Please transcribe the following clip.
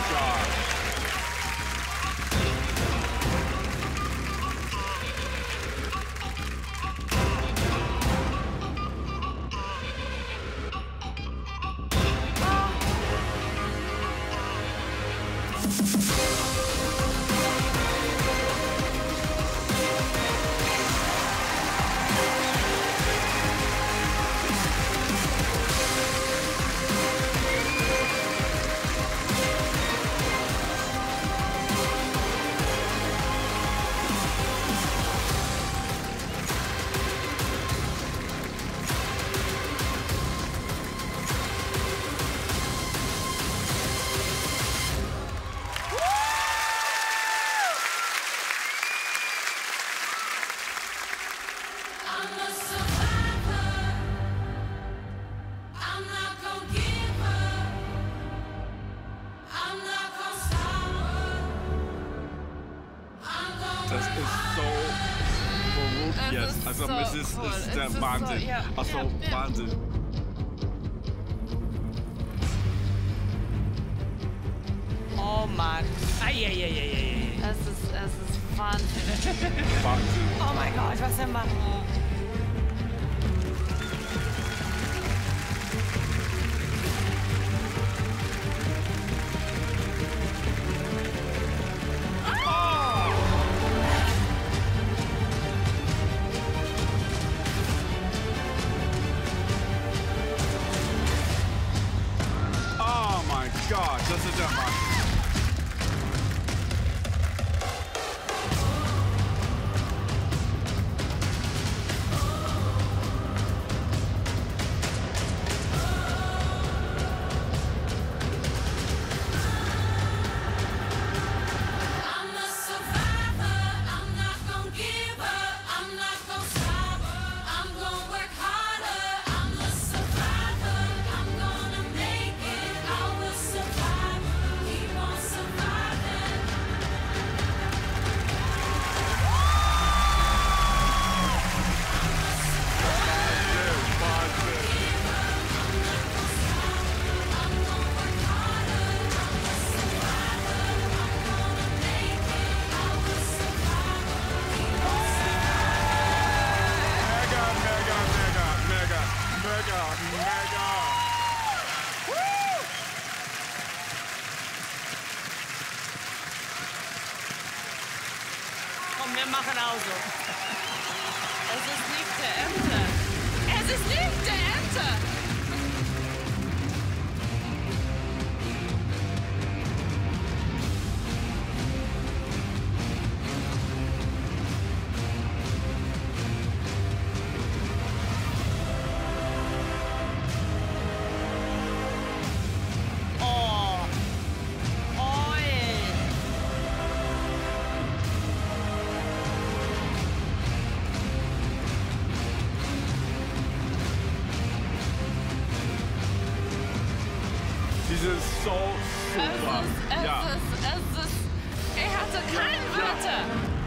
my God. Das ist so verrückt jetzt. Also es ist der Wahnsinn. Also Wahnsinn. Oh Mann. Eieieiei. Das ist Wahnsinn. Wahnsinn. Oh mein Gott, was denn machen wir? Das ist der Mann. Wir machen auch so. Es ist nicht der Ente. Es ist nicht der Ente. Das ist so super. Er hatte keine Wörter.